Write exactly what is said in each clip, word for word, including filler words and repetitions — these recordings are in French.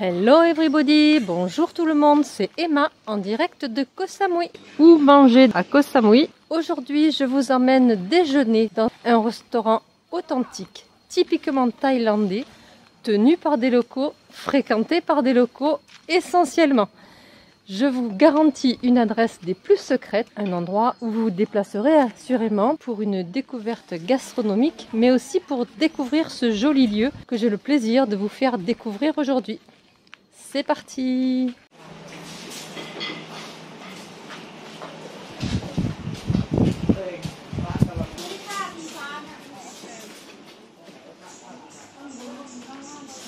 Hello everybody, bonjour tout le monde, c'est Emma en direct de Koh Samui. Où manger à Koh Samui? Aujourd'hui je vous emmène déjeuner dans un restaurant authentique, typiquement thaïlandais, tenu par des locaux, fréquenté par des locaux essentiellement. Je vous garantis une adresse des plus secrètes, un endroit où vous vous déplacerez assurément pour une découverte gastronomique, mais aussi pour découvrir ce joli lieu que j'ai le plaisir de vous faire découvrir aujourd'hui. C'est parti!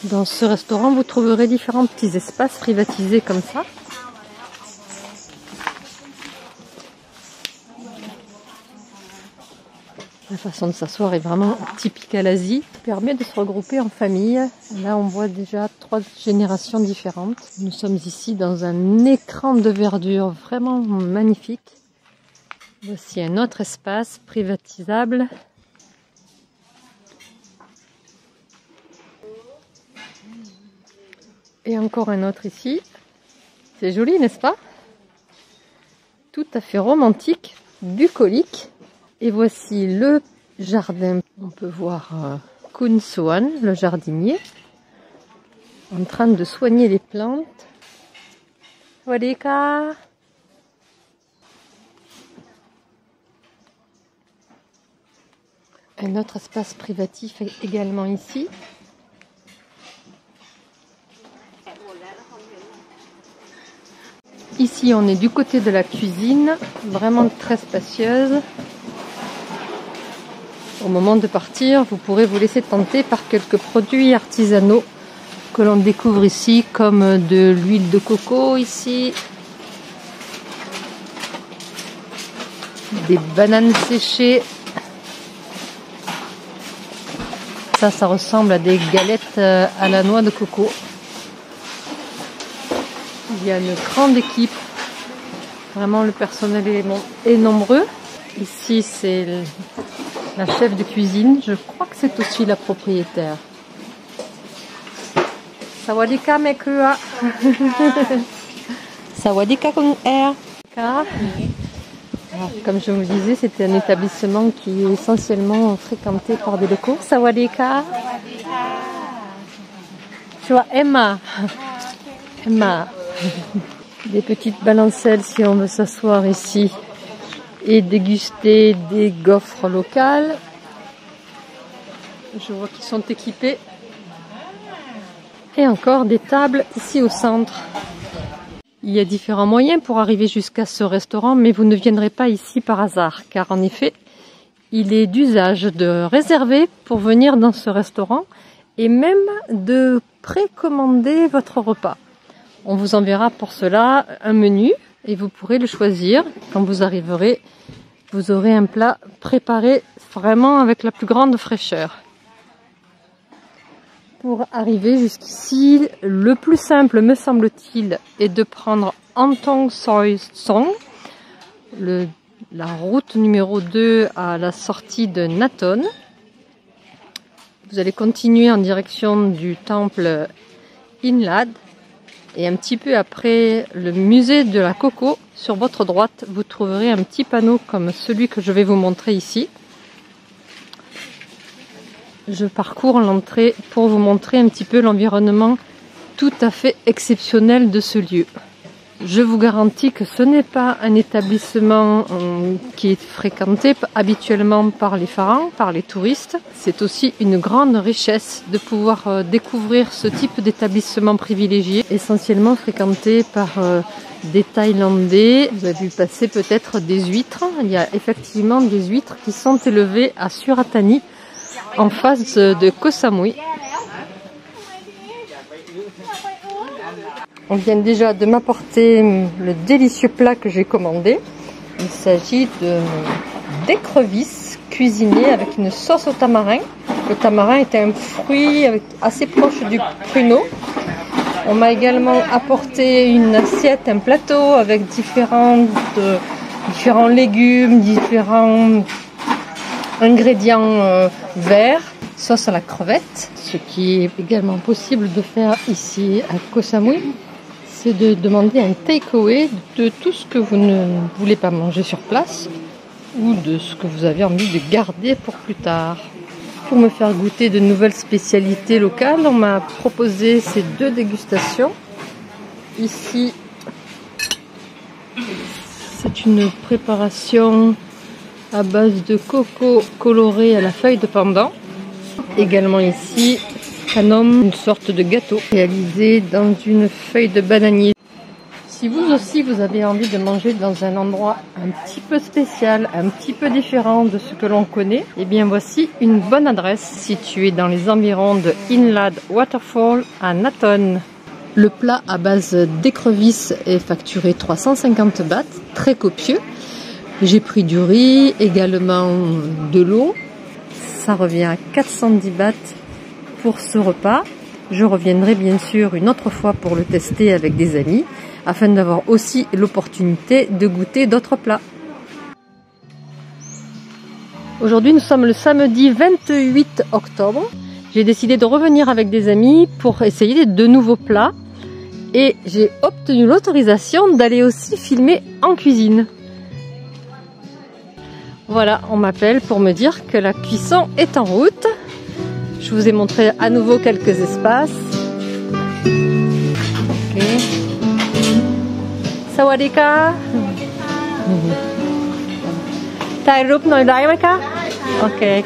Dans ce restaurant, vous trouverez différents petits espaces privatisés comme ça. La façon de s'asseoir est vraiment typique à l'Asie. Ça permet de se regrouper en famille. Là, on voit déjà trois générations différentes. Nous sommes ici dans un écran de verdure vraiment magnifique. Voici un autre espace privatisable. Et encore un autre ici. C'est joli, n'est-ce pas? Tout à fait romantique, bucolique. Et voici le jardin. On peut voir euh, Kun Soan, le jardinier, en train de soigner les plantes. Sawadika! Un autre espace privatif est également ici. Ici, on est du côté de la cuisine, vraiment très spacieuse. Au moment de partir, vous pourrez vous laisser tenter par quelques produits artisanaux que l'on découvre ici, comme de l'huile de coco ici, des bananes séchées. Ça, ça ressemble à des galettes à la noix de coco. Il y a une grande équipe. Vraiment, le personnel est nombreux. Ici, c'est le... la chef de cuisine, je crois que c'est aussi la propriétaire. Sawadika Mekua. Sawadika Kun Air. Comme je vous le disais, c'était un établissement qui est essentiellement fréquenté par des locaux. Sawadika. Tu vois, Emma. Emma. Des petites balancelles si on veut s'asseoir ici et déguster des gaufres locales. Je vois qu'ils sont équipés. Et encore des tables ici au centre. Il y a différents moyens pour arriver jusqu'à ce restaurant, mais vous ne viendrez pas ici par hasard, car en effet, il est d'usage de réserver pour venir dans ce restaurant et même de précommander votre repas. On vous enverra pour cela un menu. Et vous pourrez le choisir. Quand vous arriverez, vous aurez un plat préparé vraiment avec la plus grande fraîcheur. Pour arriver jusqu'ici, le plus simple, me semble-t-il, est de prendre Antong Soi Song, le, la route numéro deux à la sortie de Nathon. Vous allez continuer en direction du temple Hin Lad. Et un petit peu après le musée de la coco, sur votre droite, vous trouverez un petit panneau comme celui que je vais vous montrer ici. Je parcours l'entrée pour vous montrer un petit peu l'environnement tout à fait exceptionnel de ce lieu. Je vous garantis que ce n'est pas un établissement qui est fréquenté habituellement par les pharaons, par les touristes. C'est aussi une grande richesse de pouvoir découvrir ce type d'établissement privilégié, essentiellement fréquenté par des Thaïlandais. Vous avez vu passer peut-être des huîtres. Il y a effectivement des huîtres qui sont élevées à Surat Thani, en face de Koh Samui. On vient déjà de m'apporter le délicieux plat que j'ai commandé. Il s'agit d'écrevisses cuisinées avec une sauce au tamarin. Le tamarin est un fruit assez proche du pruneau. On m'a également apporté une assiette, un plateau avec différentes, euh, différents légumes, différents ingrédients euh, verts. sauce à la crevette. Ce qui est également possible de faire ici à Koh Samui, c'est de demander un take-away de tout ce que vous ne voulez pas manger sur place ou de ce que vous avez envie de garder pour plus tard. Pour me faire goûter de nouvelles spécialités locales, on m'a proposé ces deux dégustations. Ici, c'est une préparation à base de coco coloré à la feuille de pandan. Également ici, kanom, une sorte de gâteau réalisé dans une feuille de bananier. Si vous aussi vous avez envie de manger dans un endroit un petit peu spécial, un petit peu différent de ce que l'on connaît, eh bien voici une bonne adresse située dans les environs de Hin Lad Waterfall à Nathon. Le plat à base d'écrevisses est facturé trois cent cinquante bahts, très copieux. J'ai pris du riz, également de l'eau. Ça revient à quatre cent dix bahts pour ce repas. Je reviendrai bien sûr une autre fois pour le tester avec des amis, afin d'avoir aussi l'opportunité de goûter d'autres plats. Aujourd'hui, nous sommes le samedi vingt-huit octobre. J'ai décidé de revenir avec des amis pour essayer de nouveaux plats et j'ai obtenu l'autorisation d'aller aussi filmer en cuisine. Voilà, on m'appelle pour me dire que la cuisson est en route. Je vous ai montré à nouveau quelques espaces. Okay. Sawadika. Ok.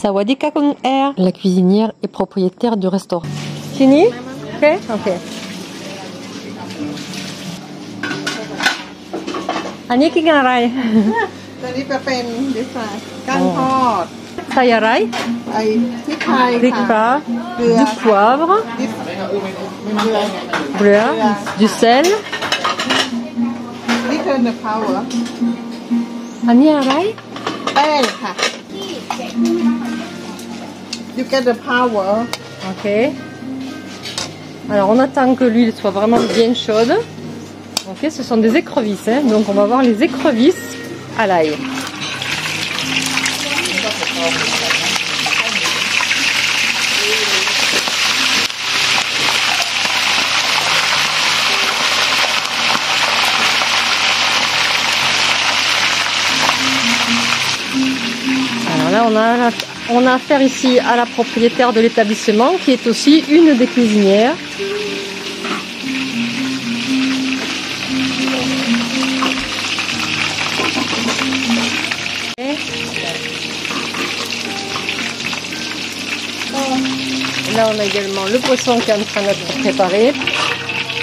Sawadika Kun Air. La cuisinière est propriétaire du restaurant. Fini? Ok. Ok. Annie qui gagne? Annie papen, dessert, canard. Sayarai? Rica, du poivre, bleu, du sel. Annie arai? You get the power. Ok. Alors on attend que l'huile soit vraiment bien chaude. Ok, ce sont des écrevisses, hein, donc on va voir les écrevisses à l'ail. Alors là on a la... On a affaire ici à la propriétaire de l'établissement qui est aussi une des cuisinières. Là on a également le poisson qui est en train d'être préparé.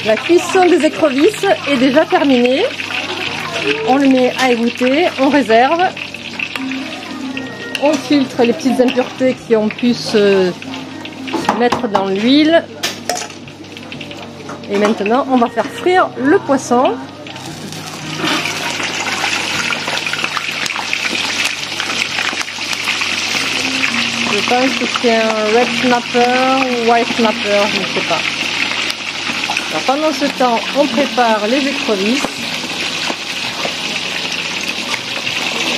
La cuisson des écrevisses est déjà terminée. On le met à égoutter, on réserve. On filtre les petites impuretés qui ont pu se mettre dans l'huile. Et maintenant, on va faire frire le poisson. Je pense que c'est un red snapper ou white snapper, je ne sais pas. Alors, pendant ce temps, on prépare les écrevisses.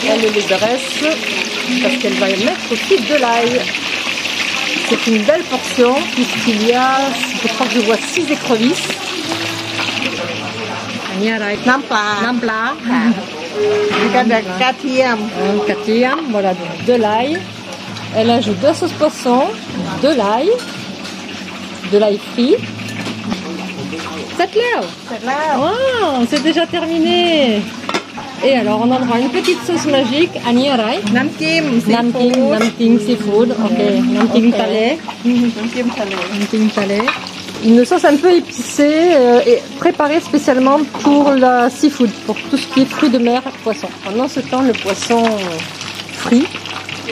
Elle les dresse parce qu'elle va y mettre aussi de l'ail. C'est une belle portion puisqu'il y a, je crois que je vois six écrevisses. Voilà, de l'ail. Elle ajoute de la sauce poisson, de l'ail, de l'ail frit. C'est là. Oh, c'est déjà terminé. Et alors on en prend une petite sauce magique, Annie Arai. Namkim, Namkim, Namkim seafood, ok. Namkim Thalé. Namkim Thalé. Une sauce un peu épicée euh, et préparée spécialement pour la seafood, pour tout ce qui est fruits de mer, poisson. Pendant ce temps, le poisson frit. Euh,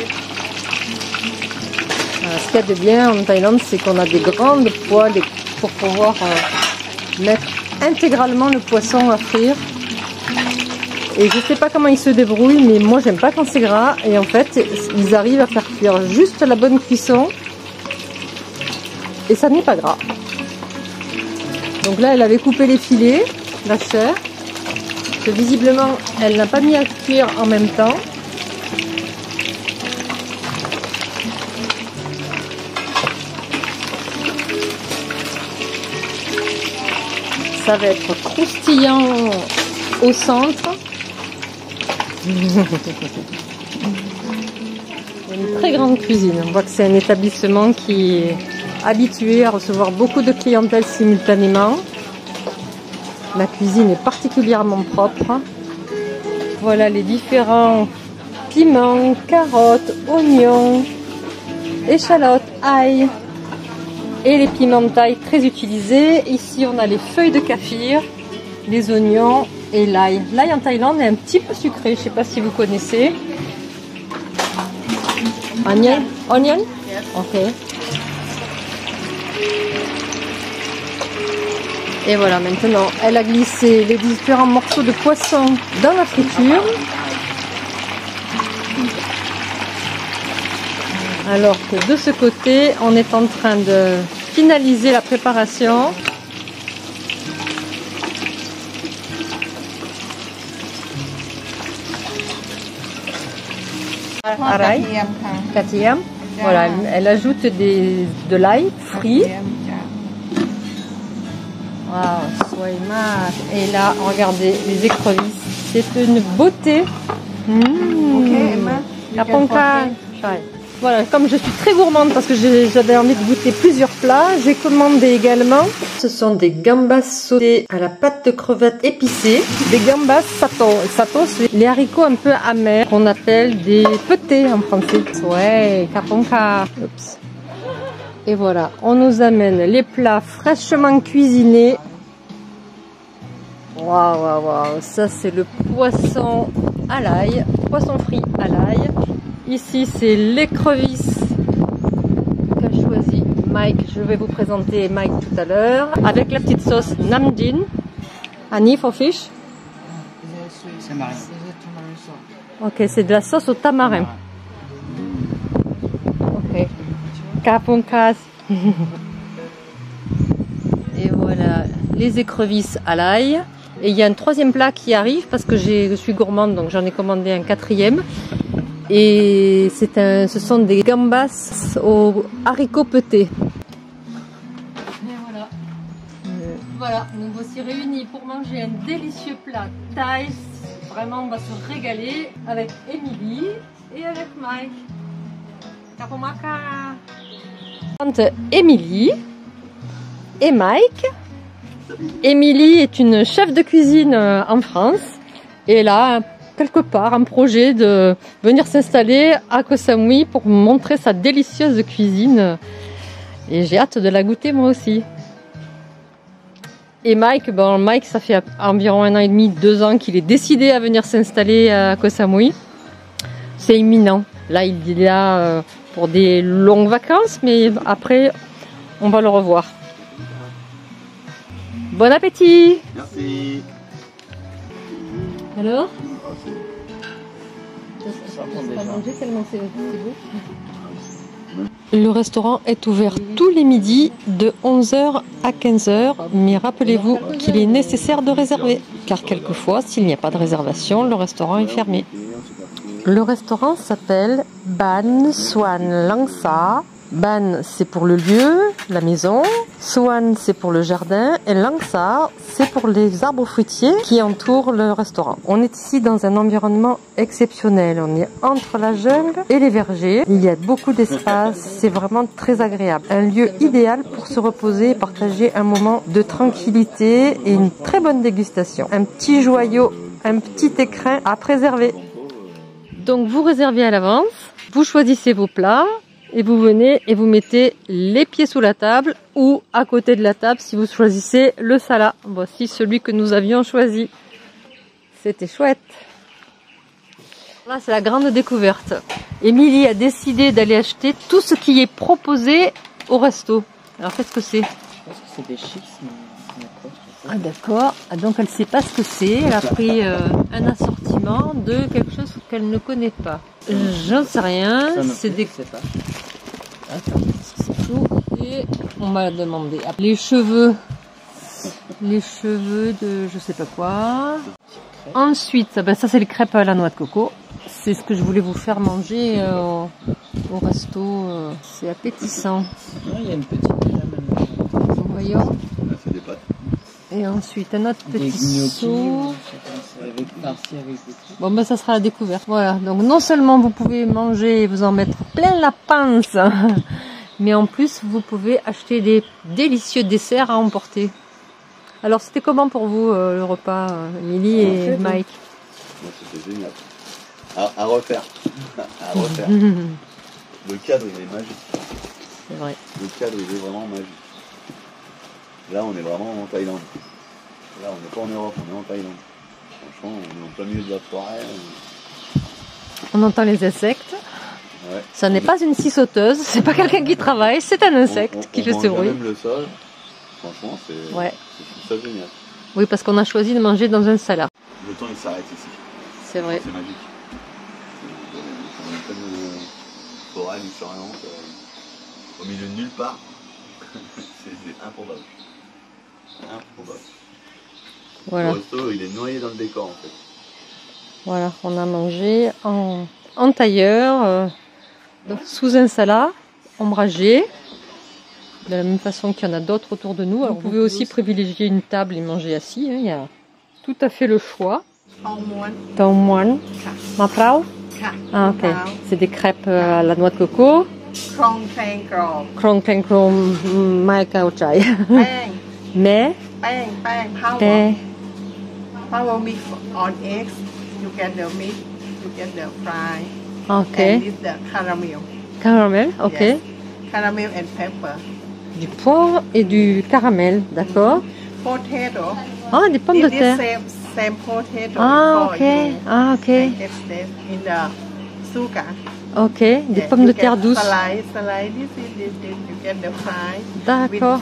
ce qu'il y a de bien en Thaïlande, c'est qu'on a des grandes poêles pour pouvoir euh, mettre intégralement le poisson à frire. Et je sais pas comment ils se débrouillent, mais moi j'aime pas quand c'est gras. Et en fait, ils arrivent à faire cuire juste la bonne cuisson. Et ça n'est pas gras. Donc là, elle avait coupé les filets, la sœur. Que visiblement, elle n'a pas mis à cuire en même temps. ça va être croustillant au centre. Une très grande cuisine. On voit que c'est un établissement qui est habitué à recevoir beaucoup de clientèle simultanément. La cuisine est particulièrement propre. Voilà les différents piments, carottes, oignons, échalotes, ail et les piments thaï très utilisés. Ici on a les feuilles de kaffir, les oignons et l'ail. L'ail en Thaïlande est un petit peu sucré, je ne sais pas si vous connaissez. Onion? Onion? Ok. Et voilà, maintenant, elle a glissé les différents morceaux de poisson dans la friture. Alors que de ce côté, on est en train de finaliser la préparation. Arai, katiyam. Voilà, elle ajoute des, de l'ail frit. Waouh, soimat. Et là, regardez les écrevisses. C'est une beauté. Mmh. Okay, Emma, ponca. Voilà, comme je suis très gourmande parce que j'avais envie de goûter plusieurs plats, j'ai commandé également. Ce sont des gambas sautées à la pâte de crevette épicée. Des gambas sato. Sato, c'est les haricots un peu amers qu'on appelle des peutés en français. Ouais, kaponka. Oups. Et voilà, on nous amène les plats fraîchement cuisinés. Waouh, waouh, waouh. Ça, c'est le poisson à l'ail, poisson frit à l'ail. Ici, c'est l'écrevisse qu'a choisi Mike. Je vais vous présenter Mike tout à l'heure. Avec la petite sauce Namdin. Annie, for fish? Ok, c'est de la sauce au tamarin. Ok. Kapunkas. Et voilà, les écrevisses à l'ail. Et il y a un troisième plat qui arrive parce que je suis gourmande, donc j'en ai commandé un quatrième. Et c'est un, ce sont des gambas aux haricots peutés. Et voilà. Euh. Voilà, nous voici réunis pour manger un délicieux plat thaï. Vraiment, on va se régaler avec Emilie et avec Mike. Kapomaka. Emilie et Mike. Emilie est une chef de cuisine en France et là, quelque part, un projet de venir s'installer à Koh Samui pour montrer sa délicieuse cuisine. Et j'ai hâte de la goûter moi aussi. Et Mike, bon, Mike, ça fait environ un an et demi, deux ans qu'il est décidé à venir s'installer à Koh Samui. C'est imminent. Là, il est là pour des longues vacances, mais après, on va le revoir. Bon appétit! Merci! Alors? Le restaurant est ouvert tous les midis de onze heures à quinze heures, mais rappelez-vous qu'il est nécessaire de réserver, car quelquefois, s'il n'y a pas de réservation, le restaurant est fermé. Le restaurant s'appelle Baan Suan Langsad. Baan, c'est pour le lieu, la maison. Suan, c'est pour le jardin. Et Langsad, c'est pour les arbres fruitiers qui entourent le restaurant. On est ici dans un environnement exceptionnel. On est entre la jungle et les vergers. Il y a beaucoup d'espace. C'est vraiment très agréable. Un lieu idéal pour se reposer et partager un moment de tranquillité et une très bonne dégustation. Un petit joyau, un petit écrin à préserver. Donc vous réservez à l'avance. Vous choisissez vos plats. Et vous venez et vous mettez les pieds sous la table ou à côté de la table si vous choisissez le sala. Voici celui que nous avions choisi. C'était chouette. Là, c'est la grande découverte. Emilie a décidé d'aller acheter tout ce qui est proposé au resto. Alors, qu'est-ce que c'est? Je pense que c'est des chips. Ah d'accord, ah, donc elle ne sait pas ce que c'est, elle a pris euh, un assortiment de quelque chose qu'elle ne connaît pas. J'en sais rien, c'est des... Et on m'a demandé. Les cheveux, les cheveux de je sais pas quoi. Ensuite, ben ça c'est les crêpes à la noix de coco. C'est ce que je voulais vous faire manger euh, au, au resto, euh, c'est appétissant. Il y a une petite... Voyons. Et ensuite, un autre petit seau. Bon, ben, ça sera la découverte. Voilà. Donc, non seulement vous pouvez manger et vous en mettre plein la panse, mais en plus, vous pouvez acheter des délicieux desserts à emporter. Alors, c'était comment pour vous, euh, le repas, Emilie et Mike? C'était génial. À, à refaire. À refaire. Le cadre, il est magique. C'est vrai. Le cadre, il est vraiment magique. Là, on est vraiment en Thaïlande. Là, on n'est pas en Europe, on est en Thaïlande. Franchement, on est en plein milieu de la forêt. On, on entend les insectes. Ouais. Ça n'est pas une scie sauteuse, c'est pas quelqu'un qui travaille, c'est un insecte on, on, qui on fait ce bruit. Même le sol, franchement, c'est ouais. Ça génial. Oui, parce qu'on a choisi de manger dans un salon. Le temps, il s'arrête ici. C'est vrai. C'est magique. On est en pleine forêt luxuriante, euh, au milieu de nulle part. C'est improbable. Improbable. Voilà. Le resto, il est noyé dans le décor en fait. Voilà, on a mangé en, en tailleur, euh, ouais. sous un salat, ombragé, de la même façon qu'il y en a d'autres autour de nous. Alors vous, vous pouvez aussi privilégier une table et manger assis, hein. Il y a tout à fait le choix. Tao moine. Ma prao. Ah ok, c'est des crêpes à la noix de coco. Krong Tang Krong. Krong Tang Krong Mai Kao Chai. Mais. Bang, bang, power. Power meat on eggs. You get the meat, you get the fry. Okay. And it's the caramel. Caramel, ok. Yes. Caramel and pepper. Du poivre et du caramel, d'accord. Potato. Ah, des pommes de terre. Same, same potato. Ah, ok. You. Ah, ok. And it's in the sugar. Ok, des yes, pommes de terre douces. D'accord,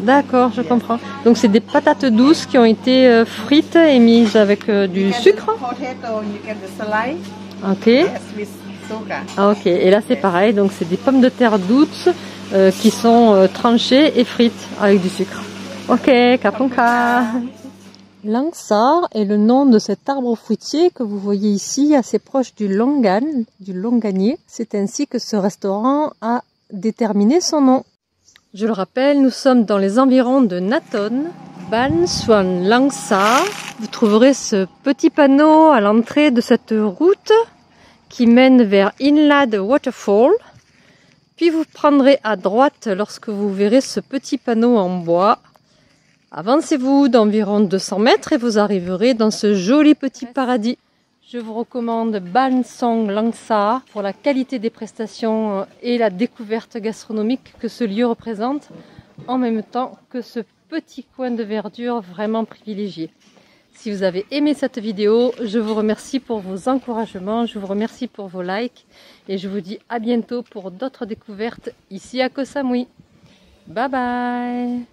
d'accord, je yes. comprends. Donc c'est des patates douces qui ont été euh, frites et mises avec euh, du sucre. Ok. Yes, ah, ok, et là c'est yes. pareil, donc c'est des pommes de terre douces euh, qui sont euh, tranchées et frites avec du sucre. Ok, kapunka. Langsar est le nom de cet arbre fruitier que vous voyez ici, assez proche du longan, du longanier. C'est ainsi que ce restaurant a déterminé son nom. Je le rappelle, nous sommes dans les environs de Nathon, Baan Suan Langsad. Vous trouverez ce petit panneau à l'entrée de cette route qui mène vers Hin Lad Waterfall. Puis vous prendrez à droite lorsque vous verrez ce petit panneau en bois. Avancez-vous d'environ deux cents mètres et vous arriverez dans ce joli petit paradis. Je vous recommande Baan Suan Langsad pour la qualité des prestations et la découverte gastronomique que ce lieu représente, en même temps que ce petit coin de verdure vraiment privilégié. Si vous avez aimé cette vidéo, je vous remercie pour vos encouragements, je vous remercie pour vos likes et je vous dis à bientôt pour d'autres découvertes ici à Koh Samui. Bye bye!